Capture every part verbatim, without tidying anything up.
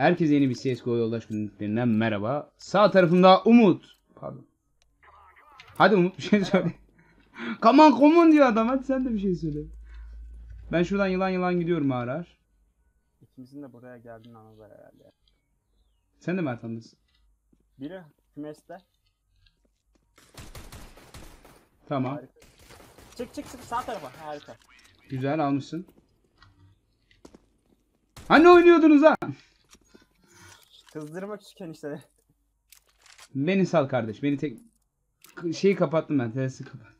Herkese yeni bir C S G O yoldaş günlüklerinden merhaba. Sağ tarafımda Umut. Pardon. Hadi Umut bir şey söyle. Kaman komun diyor adam. Hadi sen de bir şey söyle. Ben şuradan yılan yılan gidiyorum ağrar. İkimizin de buraya geldiğini anladılar herhalde. Sen de mi Ertan'dasın? Biri kümeste. Tamam. Harika. Çık çık çık sağ tarafa. Harika. Güzel almışsın. Hani oynuyordunuz ha? Kızdırmak için işte. Beni sal kardeş. Beni tek... Şeyi kapattım ben. Telsizi kapattım.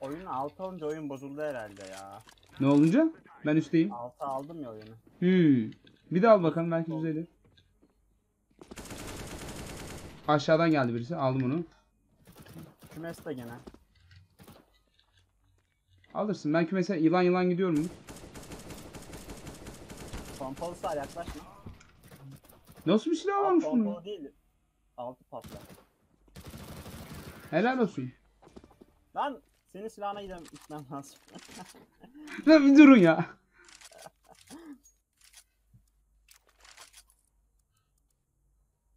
Oyun altı olunca oyun bozuldu herhalde ya. Ne olunca? Ben üstteyim. altı aldım ya oyunu. Hmm. Bir de al bakalım. Belki düzelir. Aşağıdan geldi birisi. Aldım onu. Kümes de gene. Alırsın. Ben kümese yılan yılan gidiyorum. Pompalı sağ yaklaşma. Nasıl bir silah varmış bunun? Pompalı değil. Altı patlar. Helal olsun. Lan senin silahına gidem gitmem lazım. Lan bir durun ya.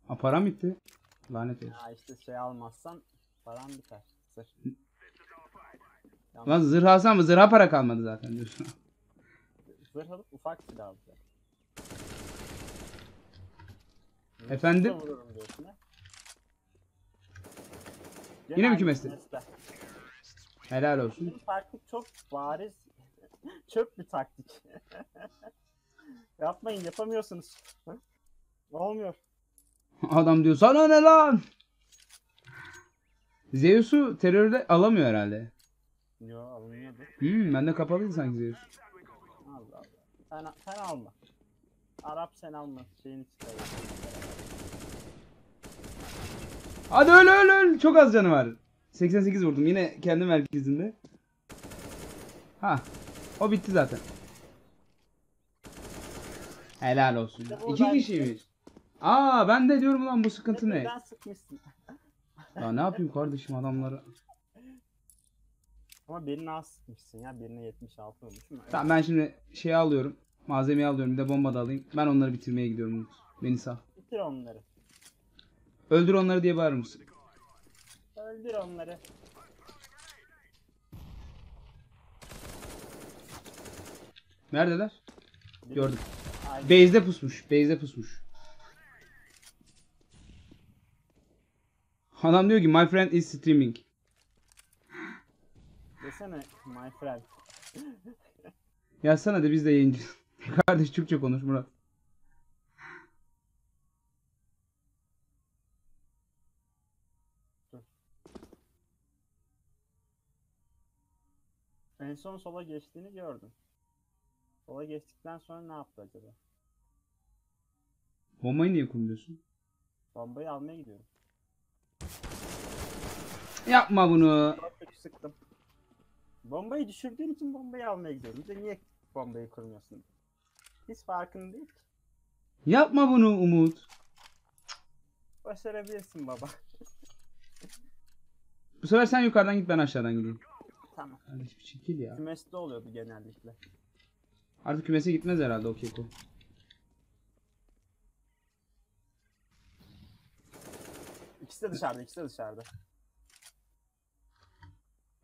Ha param bitti. Lanet olsun. Ya işte şey almazsan param biter. Zırh. Lan zırh alsam mı? Zırha para kalmadı zaten diyorsun. Zırh alıp ufak silah alacak. Efendim? Yine, Yine mi kümesli? Helal olsun. Bizim taktik çok bariz. Çöp bir taktik. Yapmayın, yapamıyorsunuz. Ne olmuyor? Adam diyor sana ne lan? Zeus'u terörde alamıyor herhalde. Yo almıyor. Hmm, bende kapalıydı sanki Zeus. Allah Allah. Sen, sen alma. Arap sen alma. Şeyini çıkar. Hadi öl öl öl. Çok az canı var. seksen sekiz vurdum. Yine kendi merkezinde. Ha. O bitti zaten. Helal olsun. İşte İki kişiymiş. Aa ben de diyorum lan bu sıkıntı ne? Neden sıkmışsın? Ya ne yapayım kardeşim adamları. Ama birine az sıkmışsın ya. Birine yetmiş altı olmuş mu? Evet. Tamam ben şimdi şey alıyorum. Malzemeyi alıyorum. Bir de bomba da alayım. Ben onları bitirmeye gidiyorum. Beni sağ. Bitir onları. Öldür onları diye bağırır mısın? Öldür onları. Neredeler? Gördüm. Base'de pusmuş. Base'de pusmuş. Adam diyor ki my friend is streaming. Desene my friend. Yazsana da biz de yayıncı. Kardeş Türkçe konuş Murat. En son sola geçtiğini gördüm. Sola geçtikten sonra ne yaptı acaba? Bombayı niye kurmuyorsun? Bombayı almaya gidiyorum. Yapma bunu. Sıktım. Bombayı düşürdüğün için bombayı almaya gidiyorum. Bir de niye bombayı kurmuyorsun? Hiç farkında değil. Yapma bunu Umut. Başarabilirsin baba. Bu sefer sen yukarıdan git ben aşağıdan gideyim. Tamam. Hiçbir şekil ya. Kümeste oluyordu genellikle. Artık kümese gitmez herhalde o keko. İkisi de dışarıda, ikisi de dışarıda.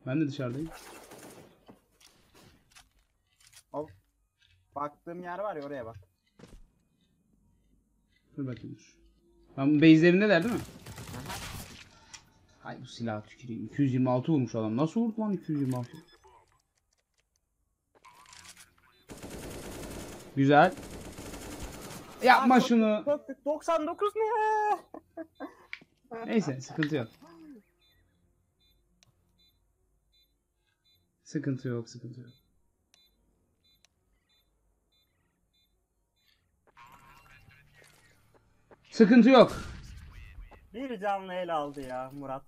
Ben de dışarıdayım. Al. Baktığım yer var ya oraya bak. Dur bakayım dur. Lan bu base'lerindeler değil mi? Ay bu silah tüküreyim. iki yüz yirmi altı vurmuş adam. Nasıl vurdu lan iki yüz yirmi altı? Güzel. Yapma Aa, şunu. doksan dokuz ne? Neyse sıkıntı yok. Sıkıntı yok, sıkıntı yok. Sıkıntı yok. Bir canlı el aldı ya Murat.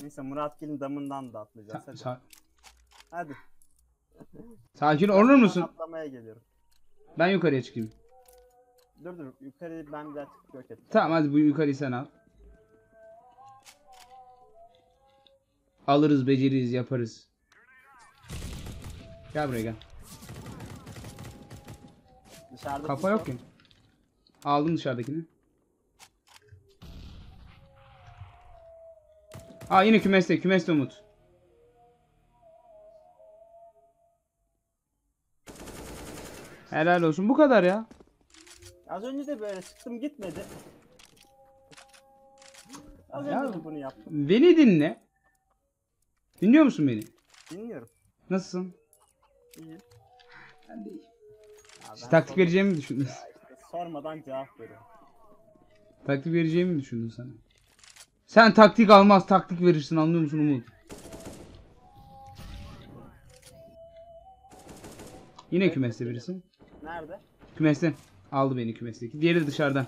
Neyse Murat gelin damından da atlayacağız. Sa hadi. Sa hadi. Sakin olur musun? Atlamaya geliyorum. Ben yukarıya çıkayım. Dur dur yukarıyı ben bir daha yok ettim. Tamam hadi bu yukarıyı sen al. Alırız, beceririz, yaparız. Gel buraya gel. Dışarıda kafa yok ki. Aldım dışarıdakini. Aa yine kümeste. Kümeste Umut. Helal olsun. Bu kadar ya. Az önce de böyle çıktım gitmedi. Az ya, önce de bunu yaptım. Beni dinle. Dinliyor musun beni? Dinliyorum. Nasılsın? İyiyim. Ben de iyiyim. Ya, taktik vereceğimi mi düşündün? Işte, sormadan cevap veriyorum. Taktik vereceğimi mi düşündün sana? Sen taktik almaz taktik verirsin, anlıyor musun Umut? Yine kümeste birisi. Nerede? Kümeste. Aldı beni kümesteki. Diğeri de dışarıdan.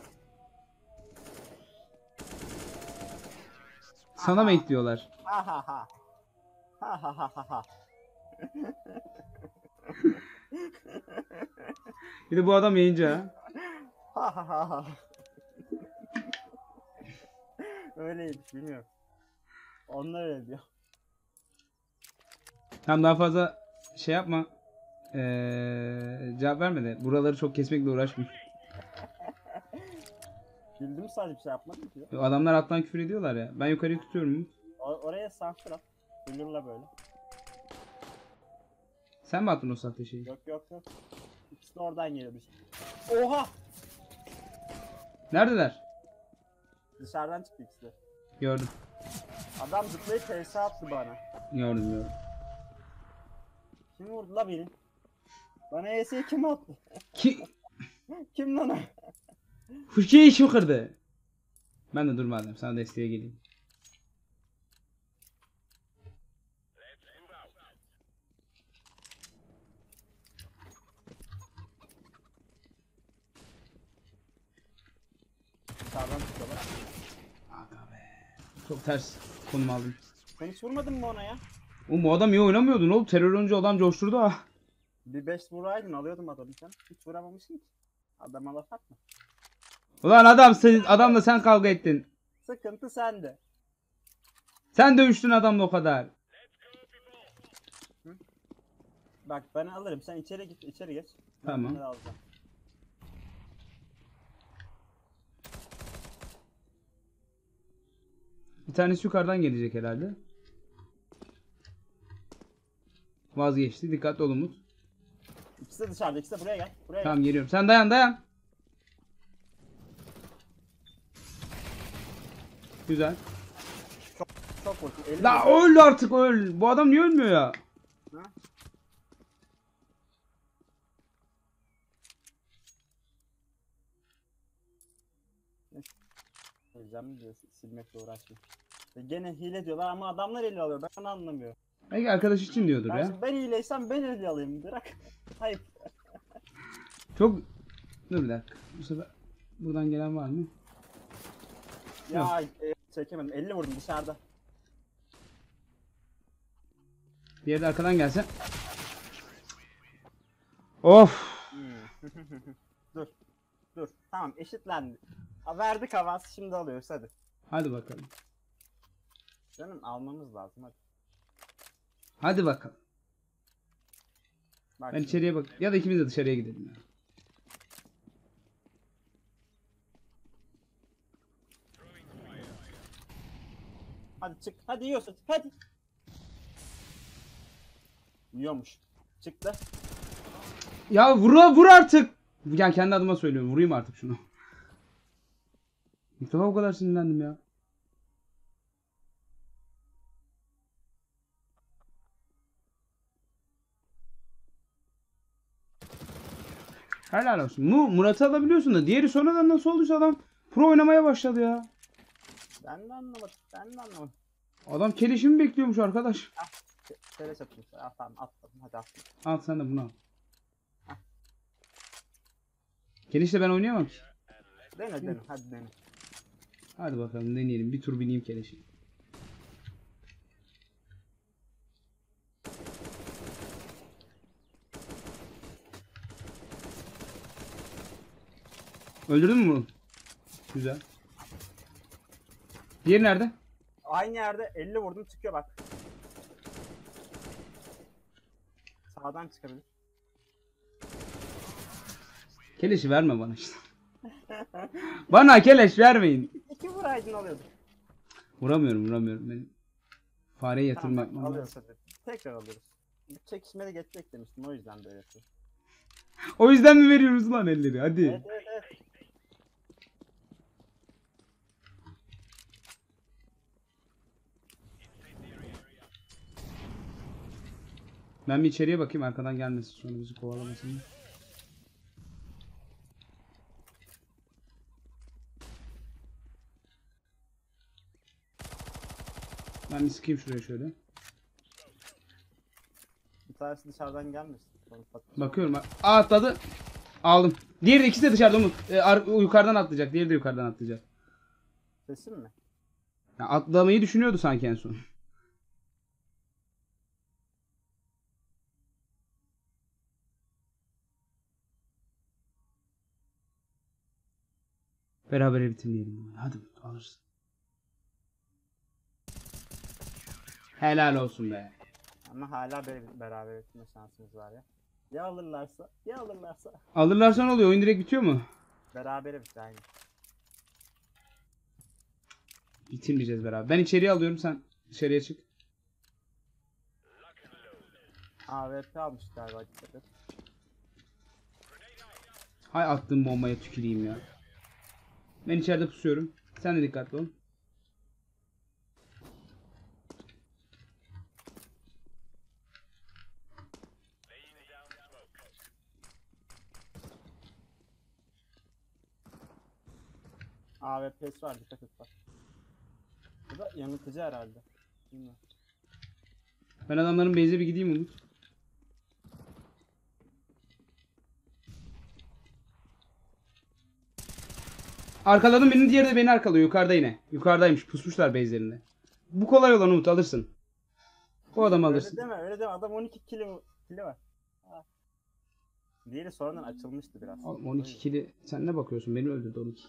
Sana mı ekliyorlar? Ha ha ha. Ha ha ha ha ha. Bir de bu adam yayıncı ha. Ha ha ha ha. Öyleymiş, bilmiyorum. Onlar öyle diyor. Tam daha fazla şey yapma. Ee, cevap vermedi. Buraları çok kesmekle uğraşmıyor. Güldü mü sadece, bir şey yapmadım ki? Yo, adamlar alttan küfür ediyorlar ya. Ben yukarıyı tutuyorum. O oraya sansür at. Gülürle böyle. Sen mi attın o sahte şeyi? Yok yok yok. İkisi de oradan geliyormuş. Oha! Neredeler? Dışarıdan çıktı ikisi de. Gördüm. Adam zıplayıp T S attı bana. Gördüm gördüm. Kim vurdu la beni? Bana E S'yi kim attı? Ki... kim lan o? Fırçayı kim kırdı? Ben de durmadım, sana desteğe geleyim. Sağdan tutalım. Aga be. Çok ters konum aldım. Sen hiç vurmadın mı ona ya? Oğlum bu adam iyi oynamıyordu, ne oldu? Terör önce adam coşturdu ha. Bir beş vuraydın, alıyordum adamı sen. Hiç vuramamışsın ki. Adama laf atma. Ulan adam, sen, adamla sen kavga ettin. Sıkıntı sende. Sen dövüştün adamla o kadar. Hı? Bak ben alırım, sen içeri git, içeri geç. Tamam. Bir tanesi yukarıdan gelecek herhalde. Vazgeçti, dikkatli ol Umut. İkisi de dışarıda, ikisi de buraya gel. Buraya tamam gel. Geliyorum, sen dayan dayan. Güzel. Çok, çok korktum. La öl artık öl. Bu adam niye ölmüyor ya? Ha? Öleceğim diyor, silmekle uğraşıyor. Gene hile diyorlar ama adamlar hile alıyor, ben onu anlamıyorum. Belki arkadaş için diyordur ben ya. Ben hileysem ben hile alayım, bırak. Hayır. Çok... Dur bir dakika. Bu sefer... Buradan gelen var mı? Ya e, çekemedim, elli vurdum dışarıda. Bir yerde arkadan gelse. Of. Dur. Dur. Tamam, eşitlendi. Verdik havası, şimdi alıyoruz hadi. Hadi bakalım. Canım almamız lazım hadi. Hadi bakalım. Bak ben şimdi içeriye bak. Ya da ikimiz de dışarıya gidelim ya. Hadi çık. Hadi yiyorsun. Hadi. Yiyormuş. Çıktı. Ya vur vur artık. Yani kendi adıma söylüyorum. Vurayım artık şunu. İlk defa o kadar sinirlendim ya. Helal olsun. Bu Murat'ı alabiliyorsun da diğeri sonradan nasıl olduysa adam pro oynamaya başladı ya. Ben de anlamadım. Ben de anlamadım. Adam kelişimi bekliyormuş arkadaş. Ah, keleş atayım. Ah tamam attım. Hadi attım. Al sen de bunu al. Ah. Kelişle ben oynayamam ki. Dene dene hadi dene. Hadi bakalım deneyelim. Bir tur bineyim keleşi. Öldürdün mü bunu? Güzel. Diğeri nerede? Aynı yerde elli vurdum çıkıyor bak. Sağdan çıkabilir. Keleşi verme bana işte. Bana keleş vermeyin. İki vuraydın alıyordun. Vuramıyorum vuramıyorum. Ben fareyi yatırmak tamam, alıyoruz. Tekrar alıyoruz. Çekişmede geçecek demiştim, o yüzden böyle yapıyor. O yüzden mi veriyoruz lan elleri? Hadi. Evet, evet, evet. Ben bir içeriye bakayım, arkadan gelmesin sonra bizi kovalamasın. Ben bir sıkayım şuraya şöyle. Bir tanesi dışarıdan gelmesin. Bakıyorum bak. Aa, atladı. Aldım. Diğeri ikisi de dışarıda Umut. Ee, yukarıdan atlayacak. Diğeri de yukarıdan atlayacak. Sesin mi? Ya, atlamayı düşünüyordu sanki en son. Beraber bitirmeyelim. Hadi alırsın. Helal olsun be. Ama hala beraber bitirme şansımız var ya. Ya alırlarsa, ya alırlarsa. Alırlarsa ne oluyor? Oyun direkt bitiyor mu? Berabere biter aynı. Bitirmeyeceğiz beraber. Ben içeriye alıyorum, sen dışarıya çık. A W P almış galiba. Hay attığım bombaya tüküreyim ya. Ben içeride pusuyorum. Sen de dikkatli ol. A W P'si var, dikkat et bak. Bu da yanıltıcı herhalde. Bilmiyorum. Ben adamların base'e bir gideyim Umut. Arkaladım birini, diğeri de beni arkalıyor. Yukarıda yine. Yukarıdaymış. Pusmuşlar base'lerinde. Bu kolay olan Umut, alırsın. Bu adamı alırsın. Öyle deme, öyle deme. Adam on iki kili var. Ha. Diğeri sonradan açılmıştı biraz. on iki kili. Sen ne bakıyorsun? Beni öldürdü on iki.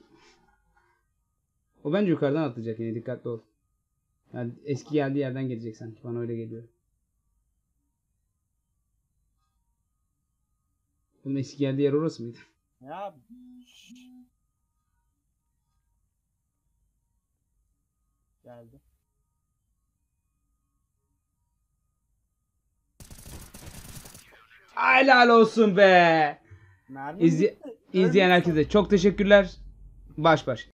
O bence yukarıdan atlayacak yani, dikkatli ol. Yani eski geldiği yerden gelecek sanki. Bana öyle geliyor. Bunun eski geldiği yer orası mıydı? Ya. Geldi. Helal olsun be. İzleyen herkese çok teşekkürler. Baş baş.